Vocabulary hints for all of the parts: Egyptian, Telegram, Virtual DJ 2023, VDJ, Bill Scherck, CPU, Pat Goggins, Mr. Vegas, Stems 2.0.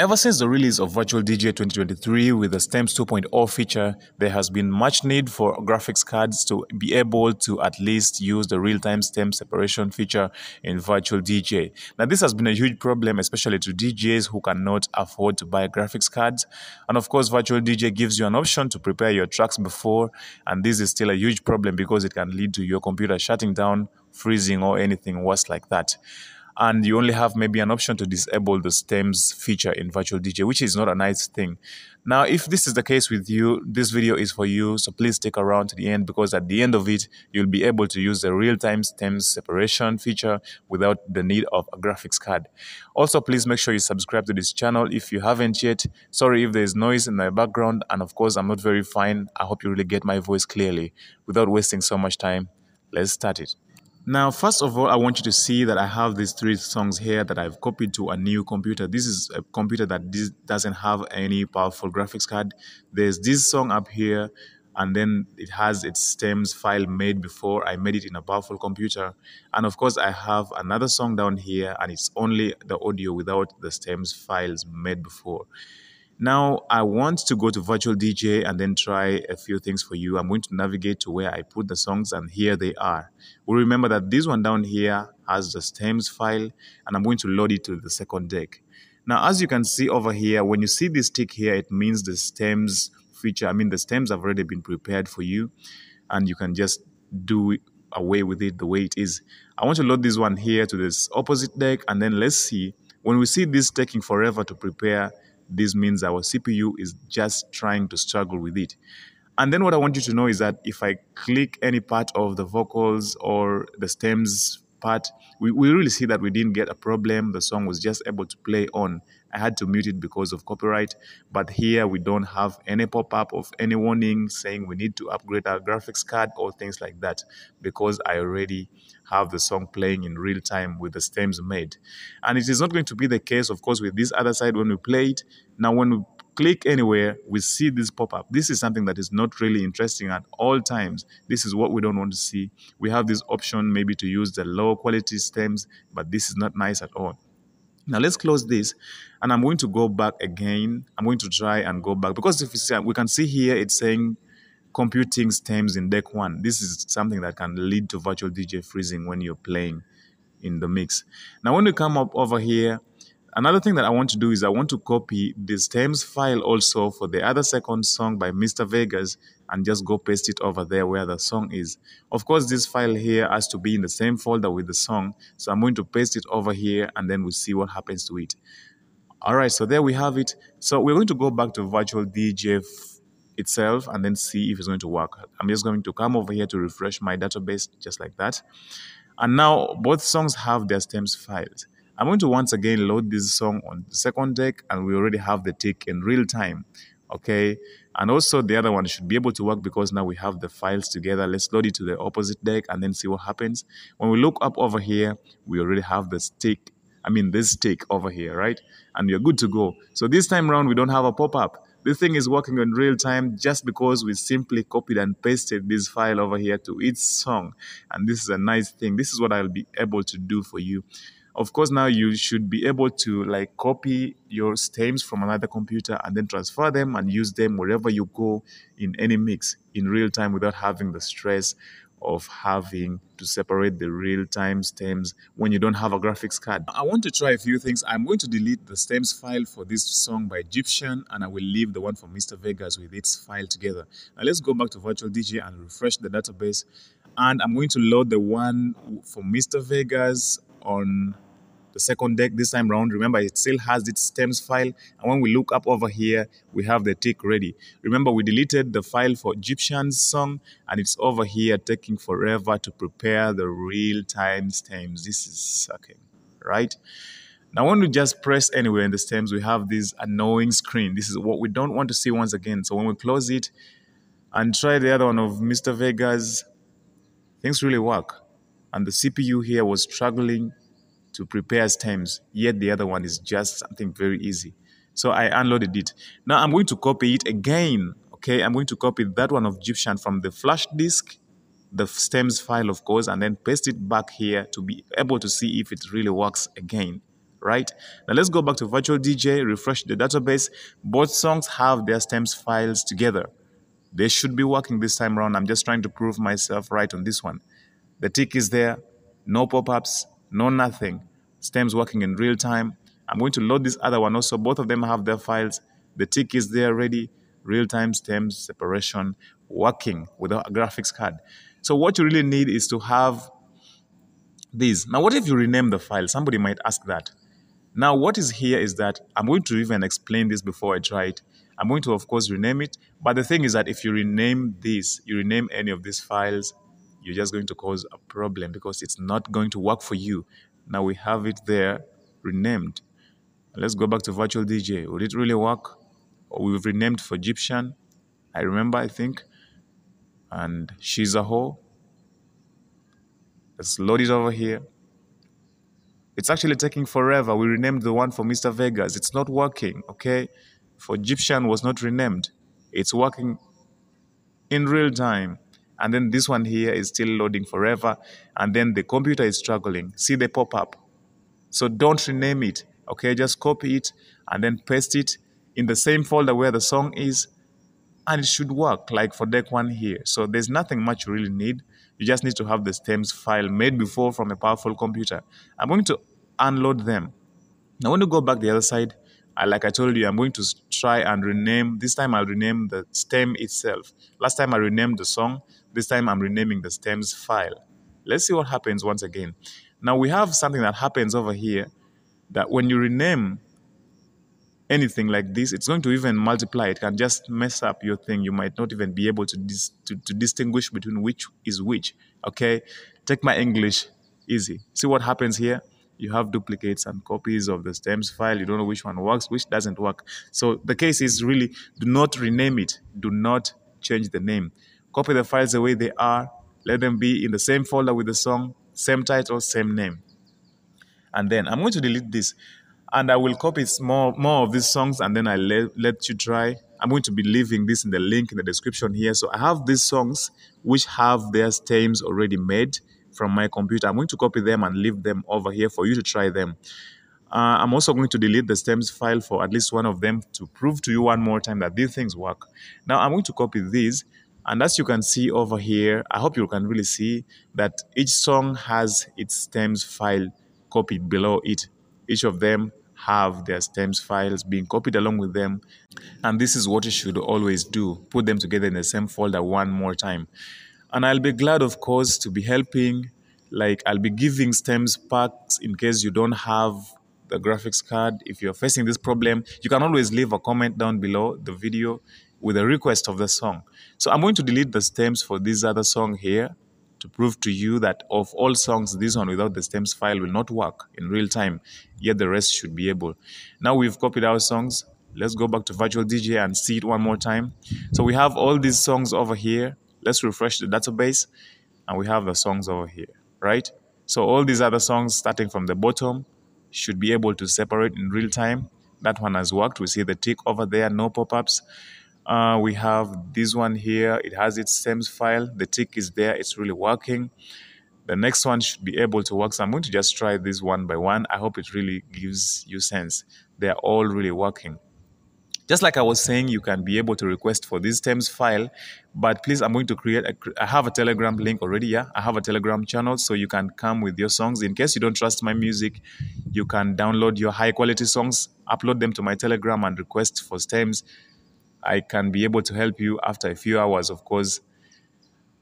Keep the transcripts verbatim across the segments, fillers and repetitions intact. Ever since the release of Virtual D J twenty twenty-three with the Stems two point oh feature, there has been much need for graphics cards to be able to at least use the real-time stem separation feature in Virtual D J. Now, this has been a huge problem, especially to D Js who cannot afford to buy graphics cards. And of course, Virtual D J gives you an option to prepare your tracks before, and this is still a huge problem because it can lead to your computer shutting down, freezing, or anything worse like that. And you only have maybe an option to disable the stems feature in Virtual D J, which is not a nice thing. Now, if this is the case with you, this video is for you, so please stick around to the end, because at the end of it, you'll be able to use the real-time stems separation feature without the need of a graphics card. Also, please make sure you subscribe to this channel if you haven't yet. Sorry if there's noise in my background, and of course, I'm not very fine. I hope you really get my voice clearly. Without wasting so much time, let's start it. Now, first of all, I want you to see that I have these three songs here that I've copied to a new computer. This is a computer that doesn't have any powerful graphics card. There's this song up here, and then it has its stems file made before. I made it in a powerful computer. And of course, I have another song down here, and it's only the audio without the stems files made before. Now, I want to go to Virtual D J and then try a few things for you. I'm going to navigate to where I put the songs, and here they are. Well, remember that this one down here has the stems file, and I'm going to load it to the second deck. Now, as you can see over here, when you see this tick here, it means the stems feature, I mean, the stems have already been prepared for you, and you can just do away with it the way it is. I want to load this one here to this opposite deck, and then let's see. When we see this taking forever to prepare, this means our C P U is just trying to struggle with it. And then what I want you to know is that if I click any part of the vocals or the stems part, we, we really see that we didn't get a problem. The song was just able to play on. I had to mute it because of copyright, but here we don't have any pop-up of any warning saying we need to upgrade our graphics card or things like that, because I already have the song playing in real time with the stems made. And it is not going to be the case, of course, with this other side when we play it. Now, when we click anywhere, we see this pop-up. This is something that is not really interesting at all times. This is what we don't want to see. We have this option maybe to use the low quality stems, but this is not nice at all. Now, let's close this, and I'm going to go back again. I'm going to try and go back, because if you see, we can see here it's saying computing stems in deck one. This is something that can lead to Virtual D J freezing when you're playing in the mix. Now, when we come up over here, another thing that I want to do is I want to copy the stems file also for the other second song by Mister Vegas and just go paste it over there where the song is. Of course, this file here has to be in the same folder with the song, so I'm going to paste it over here, and then we'll see what happens to it. All right, so there we have it. So we're going to go back to Virtual D J itself and then see if it's going to work. I'm just going to come over here to refresh my database just like that. And now both songs have their stems files. I'm going to once again load this song on the second deck, and we already have the tick in real time, okay? And also the other one should be able to work because now we have the files together. Let's load it to the opposite deck and then see what happens. When we look up over here, we already have the stick, I mean this tick over here, right? And you're good to go. So this time around, we don't have a pop-up. This thing is working in real time just because we simply copied and pasted this file over here to its song. And this is a nice thing. This is what I'll be able to do for you. Of course, now you should be able to like copy your stems from another computer and then transfer them and use them wherever you go in any mix in real time without having the stress of having to separate the real-time stems when you don't have a graphics card. I want to try a few things. I'm going to delete the stems file for this song by Egyptian, and I will leave the one for Mister Vegas with its file together. Now let's go back to Virtual D J and refresh the database, and I'm going to load the one for Mister Vegas on the second deck this time round. Remember, it still has its stems file, and when we look up over here, we have the tick ready. Remember, we deleted the file for Egyptian's song, and it's over here taking forever to prepare the real-time stems. This is sucking, right? Now, when we just press anywhere in the stems, we have this annoying screen. This is what we don't want to see once again. So when we close it and try the other one of Mister Vegas, things really work. And the C P U here was struggling to prepare stems, yet the other one is just something very easy. So I unloaded it. Now I'm going to copy it again, okay? I'm going to copy that one of Egyptian from the flash disk, the stems file, of course, and then paste it back here to be able to see if it really works again, right? Now let's go back to Virtual D J, refresh the database. Both songs have their stems files together. They should be working this time around. I'm just trying to prove myself right on this one. The tick is there, no pop-ups, no nothing. Stems working in real time. I'm going to load this other one also. Both of them have their files. The tick is there ready. Real-time stems separation working with a graphics card. So what you really need is to have these. Now, what if you rename the file? Somebody might ask that. Now, what is here is that I'm going to even explain this before I try it. I'm going to, of course, rename it. But the thing is that if you rename this, you rename any of these files, you're just going to cause a problem because it's not going to work for you. Now, we have it there renamed. Let's go back to Virtual D J. Would it really work? We've renamed for Egyptian, I remember, I think. And she's a hoe. Let's load it over here. It's actually taking forever. We renamed the one for Mister Vegas. It's not working, okay? For Egyptian was not renamed. It's working in real time. And then this one here is still loading forever. And then the computer is struggling. See the pop-up. So don't rename it, okay? Just copy it and then paste it in the same folder where the song is, and it should work, like for deck one here. So there's nothing much you really need. You just need to have the stems file made before from a powerful computer. I'm going to unload them. Now, when you go back the other side, I, like I told you, I'm going to try and rename. This time I'll rename the stem itself. Last time I renamed the song. This time I'm renaming the stems file. Let's see what happens once again. Now, we have something that happens over here that when you rename anything like this, it's going to even multiply. It can just mess up your thing. You might not even be able to, dis to, to distinguish between which is which, okay? Take my English easy. See what happens here? You have duplicates and copies of the stems file. You don't know which one works, which doesn't work. So the case is really, do not rename it. Do not change the name. Copy the files the way they are. Let them be in the same folder with the song, same title, same name. And then I'm going to delete this. And I will copy more, more of these songs, and then I let, let you try. I'm going to be leaving this in the link in the description here. So I have these songs which have their stems already made from my computer. I'm going to copy them and leave them over here for you to try them. Uh, I'm also going to delete the stems file for at least one of them to prove to you one more time that these things work. Now I'm going to copy these. And as you can see over here, I hope you can really see that each song has its stems file copied below it. Each of them have their stems files being copied along with them. And this is what you should always do. Put them together in the same folder one more time. And I'll be glad, of course, to be helping. Like, I'll be giving stems packs in case you don't have the graphics card. If you're facing this problem, you can always leave a comment down below the video with a request of the song. So I'm going to delete the stems for this other song here to prove to you that of all songs, this one without the stems file will not work in real time, yet the rest should be able. Now we've copied our songs. Let's go back to Virtual D J and see it one more time. So we have all these songs over here. Let's refresh the database, and we have the songs over here, right? So all these other songs starting from the bottom should be able to separate in real time. That one has worked. We see the tick over there, no pop-ups. Uh, we have this one here. It has its stems file. The tick is there. It's really working. The next one should be able to work. So I'm going to just try this one by one. I hope it really gives you sense. They are all really working. Just like I was saying, you can be able to request for this stems file, but please, I'm going to create, a, I have a Telegram link already, yeah? I have a Telegram channel, so you can come with your songs. In case you don't trust my music, you can download your high-quality songs, upload them to my Telegram, and request for stems. I can be able to help you after a few hours, of course,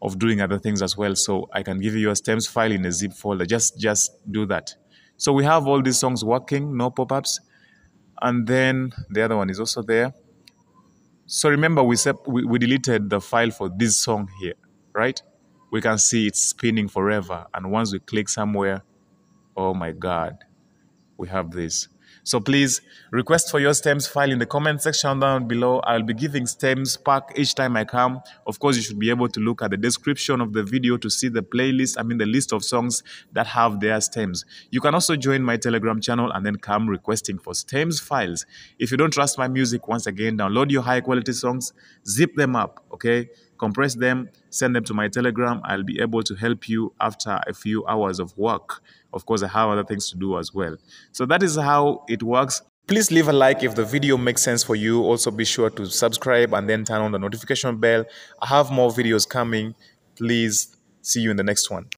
of doing other things as well. So I can give you your stems file in a zip folder. Just, just do that. So we have all these songs working, no pop-ups. And then the other one is also there. So remember, we, we, we deleted the file for this song here, right? We can see it's spinning forever. And once we click somewhere, oh my God, we have this. So please, request for your stems file in the comment section down below. I'll be giving stems pack each time I come. Of course, you should be able to look at the description of the video to see the playlist, I mean the list of songs that have their stems. You can also join my Telegram channel and then come requesting for stems files. If you don't trust my music, once again, download your high-quality songs, zip them up, okay? Compress them, send them to my Telegram. I'll be able to help you after a few hours of work. Of course, I have other things to do as well. So that is how it works. Please leave a like if the video makes sense for you. Also, be sure to subscribe and then turn on the notification bell. I have more videos coming. Please see you in the next one.